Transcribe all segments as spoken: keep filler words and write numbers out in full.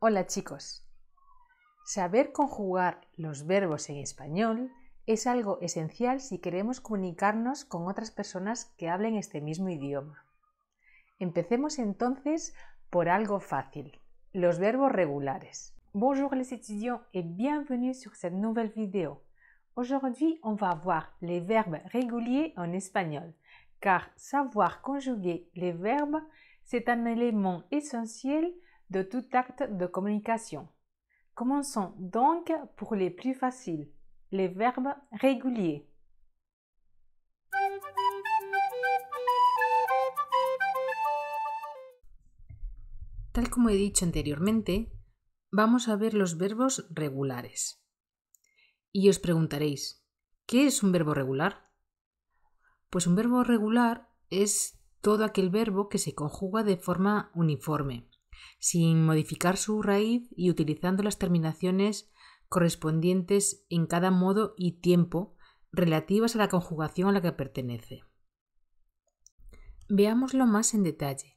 Hola chicos, saber conjugar los verbos en español es algo esencial si queremos comunicarnos con otras personas que hablen este mismo idioma. Empecemos entonces por algo fácil, los verbos regulares. Bonjour les étudiants et bienvenue sur cette nouvelle vidéo. Aujourd'hui, on va voir les verbes réguliers en espagnol, car savoir conjuguer les verbes, c'est un élément essentiel de tout acte de communication. Commençons donc pour les plus faciles, les verbes réguliers. Tal como he dicho anteriormente, vamos a ver los verbos regulares. Y os preguntaréis, ¿qué es un verbo regular? Pues un verbo regular es todo aquel verbo que se conjuga de forma uniforme, sin modificar su raíz y utilizando las terminaciones correspondientes en cada modo y tiempo relativas a la conjugación a la que pertenece. Veámoslo más en detalle.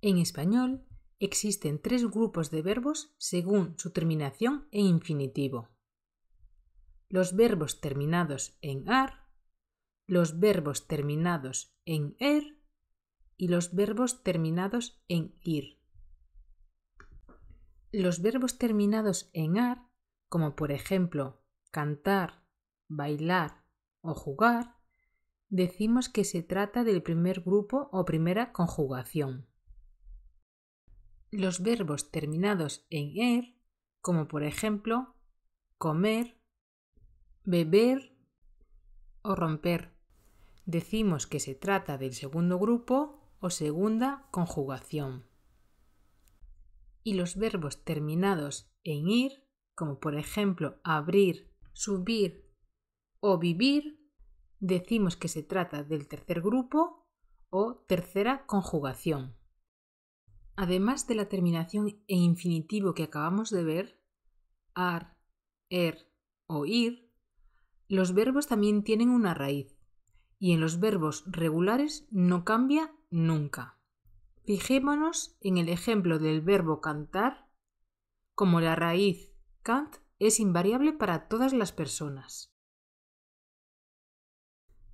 En español existen tres grupos de verbos según su terminación en infinitivo: los verbos terminados en ar, los verbos terminados en er y los verbos terminados en ir. Los verbos terminados en ar, como por ejemplo cantar, bailar o jugar, decimos que se trata del primer grupo o primera conjugación. Los verbos terminados en er, como por ejemplo comer, beber o romper, decimos que se trata del segundo grupo o segunda conjugación. Y los verbos terminados en ir, como por ejemplo abrir, subir o vivir, decimos que se trata del tercer grupo o tercera conjugación. Además de la terminación en infinitivo que acabamos de ver, ar, er o ir, los verbos también tienen una raíz y en los verbos regulares no cambia nunca. Fijémonos en el ejemplo del verbo cantar, como la raíz cant es invariable para todas las personas.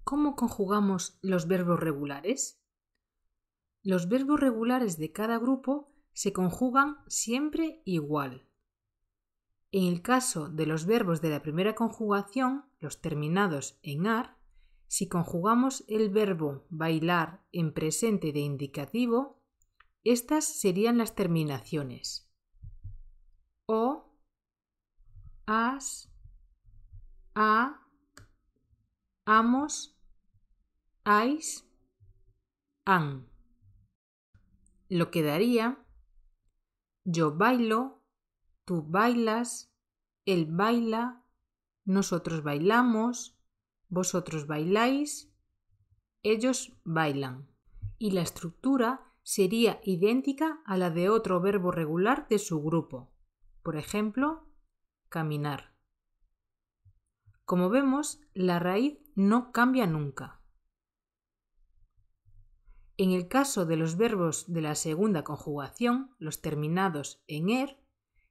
¿Cómo conjugamos los verbos regulares? Los verbos regulares de cada grupo se conjugan siempre igual. En el caso de los verbos de la primera conjugación, los terminados en ar, si conjugamos el verbo bailar en presente de indicativo, estas serían las terminaciones o, as, a, amos, ais, an. Lo que daría yo bailo, tú bailas, él baila, nosotros bailamos, vosotros bailáis, ellos bailan. Y la estructura sería idéntica a la de otro verbo regular de su grupo, por ejemplo, caminar. Como vemos, la raíz no cambia nunca. En el caso de los verbos de la segunda conjugación, los terminados en er,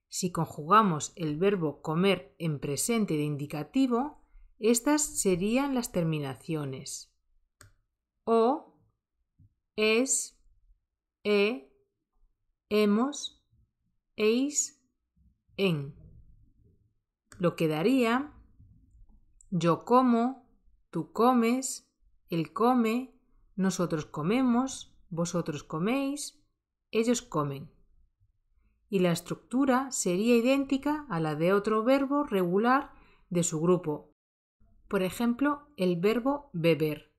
si conjugamos el verbo comer en presente de indicativo, estas serían las terminaciones o, es, e, hemos, eis, en. Lo que daría yo como, tú comes, él come, nosotros comemos, vosotros coméis, ellos comen. Y la estructura sería idéntica a la de otro verbo regular de su grupo. Por ejemplo, el verbo beber.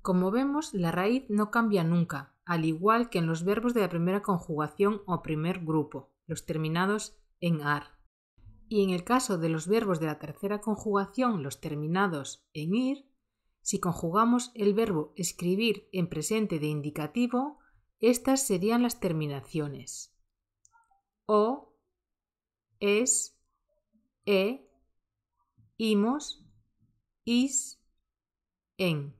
Como vemos, la raíz no cambia nunca, al igual que en los verbos de la primera conjugación o primer grupo, los terminados en ar. Y en el caso de los verbos de la tercera conjugación, los terminados en ir, si conjugamos el verbo escribir en presente de indicativo, estas serían las terminaciones o, es, e, imos, is, en.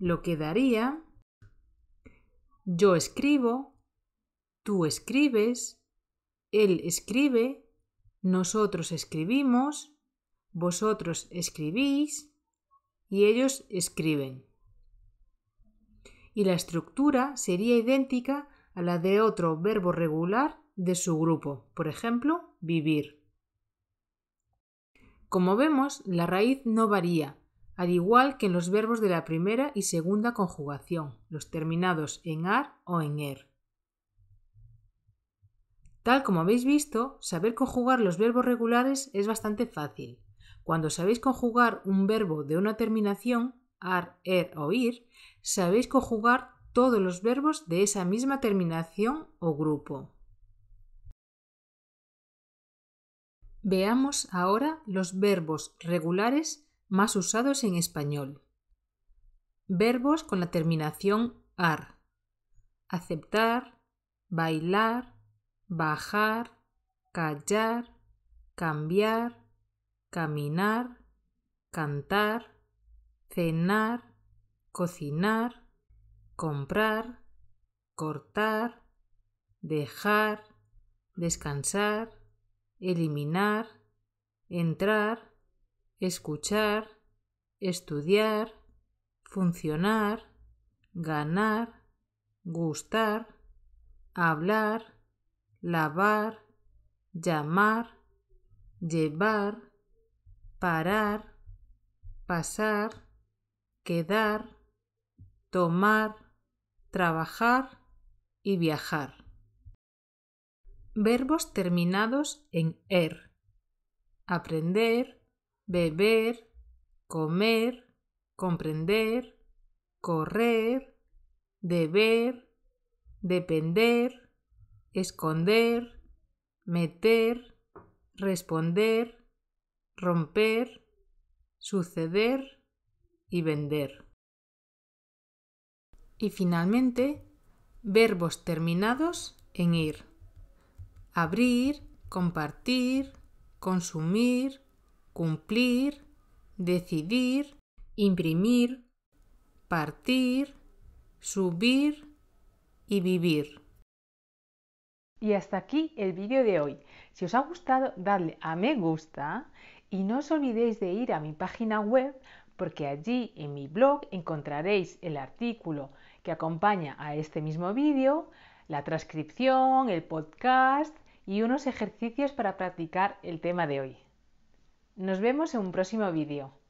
Lo que daría Yo escribo, tú escribes, él escribe, nosotros escribimos, vosotros escribís y ellos escriben. Y la estructura sería idéntica a la de otro verbo regular de su grupo, por ejemplo, vivir. Como vemos, la raíz no varía, al igual que en los verbos de la primera y segunda conjugación, los terminados en ar o en er. Tal como habéis visto, saber conjugar los verbos regulares es bastante fácil. Cuando sabéis conjugar un verbo de una terminación, ar, er o ir, sabéis conjugar todos los verbos de esa misma terminación o grupo. Veamos ahora los verbos regulares más usados en español. Verbos con la terminación ar. Aceptar, bailar, bajar, callar, cambiar, caminar, cantar, cenar, cocinar, comprar, cortar, dejar, descansar, eliminar, entrar, escuchar, estudiar, funcionar, ganar, gustar, hablar, lavar, llamar, llevar, parar, pasar, quedar, tomar, trabajar y viajar. Verbos terminados en er. Aprender, beber, comer, comprender, correr, deber, depender, esconder, meter, responder, romper, suceder y vender. Y finalmente, verbos terminados en ir. Abrir, compartir, consumir, cumplir, decidir, imprimir, partir, subir y vivir. Y hasta aquí el vídeo de hoy. Si os ha gustado, dadle a me gusta y no os olvidéis de ir a mi página web, porque allí en mi blog encontraréis el artículo que acompaña a este mismo vídeo, la transcripción, el podcast y unos ejercicios para practicar el tema de hoy. Nos vemos en un próximo vídeo.